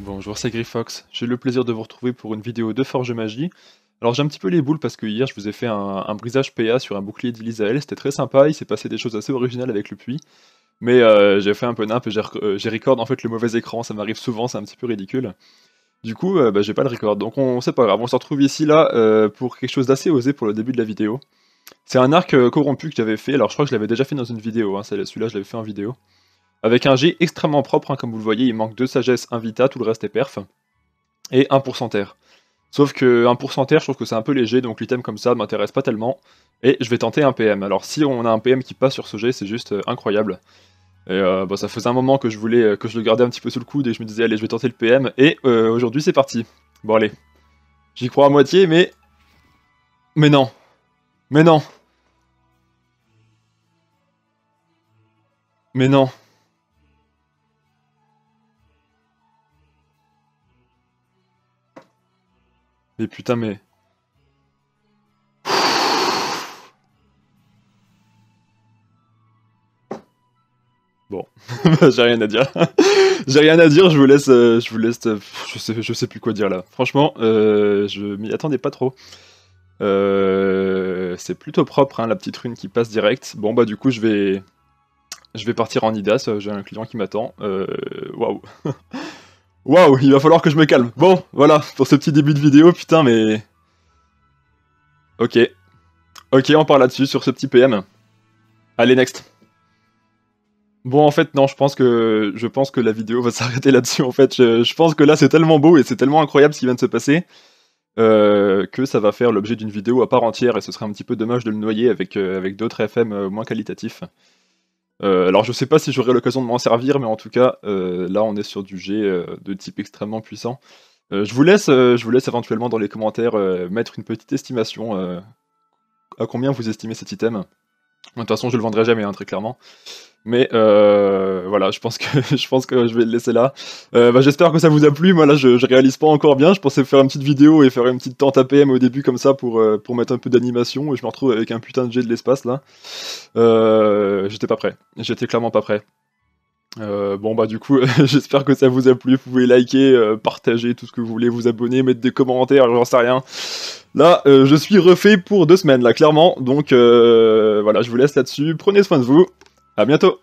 Bonjour, c'est Griffox. J'ai le plaisir de vous retrouver pour une vidéo de Forge Magie. Alors j'ai un petit peu les boules parce que hier je vous ai fait un brisage PA sur un bouclier d'Ilisael, c'était très sympa, il s'est passé des choses assez originales avec le puits. Mais j'ai fait un peu nimp et j'ai record en fait le mauvais écran, ça m'arrive souvent, c'est un petit peu ridicule. Du coup, j'ai pas le record, donc c'est pas grave, on se retrouve ici là pour quelque chose d'assez osé pour le début de la vidéo. C'est un arc corrompu que j'avais fait, alors je crois que je l'avais déjà fait dans une vidéo, hein. Celui-là je l'avais fait en vidéo. Avec un jet extrêmement propre, hein, comme vous le voyez, il manque 2 sagesse, 1 vita, tout le reste est perf. Et 1% terre. Sauf que 1% terre, je trouve que c'est un peu léger, donc l'item comme ça ne m'intéresse pas tellement. Et je vais tenter un PM. Alors si on a un PM qui passe sur ce jet, c'est juste incroyable. Et bon, ça faisait un moment que je voulais que je le gardais un petit peu sous le coude et je me disais allez je vais tenter le PM. Et aujourd'hui c'est parti. Bon allez. J'y crois à moitié mais... Mais non. Mais putain, mais... Bon, j'ai rien à dire. J'ai rien à dire, je vous laisse... Je sais plus quoi dire là. Franchement, je m'y attendais pas trop. C'est plutôt propre, hein, la petite rune qui passe direct. Bon bah du coup, je vais partir en IDAS, j'ai un client qui m'attend. Waouh. Waouh, il va falloir que je me calme. Bon, voilà, pour ce petit début de vidéo, putain, mais... Ok, on part là-dessus, sur ce petit PM. Allez, next. Bon, en fait, non, je pense que la vidéo va s'arrêter là-dessus, en fait. Je pense que là, c'est tellement beau et c'est tellement incroyable ce qui vient de se passer, que ça va faire l'objet d'une vidéo à part entière, et ce serait un petit peu dommage de le noyer avec d'autres FM moins qualitatifs. Alors je sais pas si j'aurai l'occasion de m'en servir, mais en tout cas, là on est sur du jet de type extrêmement puissant. Je vous laisse éventuellement dans les commentaires mettre une petite estimation à combien vous estimez cet item. De toute façon je le vendrai jamais, hein, très clairement. Mais voilà, je pense que je vais le laisser là. J'espère que ça vous a plu, moi là je réalise pas encore bien, je pensais faire une petite vidéo et faire une petite tente APM au début comme ça pour mettre un peu d'animation, et je me retrouve avec un putain de jet de l'espace là. J'étais pas prêt, j'étais clairement pas prêt. Bon bah du coup, j'espère que ça vous a plu, vous pouvez liker, partager, tout ce que vous voulez, vous abonner, mettre des commentaires, j'en sais rien. Là, je suis refait pour 2 semaines là, clairement, donc voilà, je vous laisse là-dessus, prenez soin de vous. À bientôt.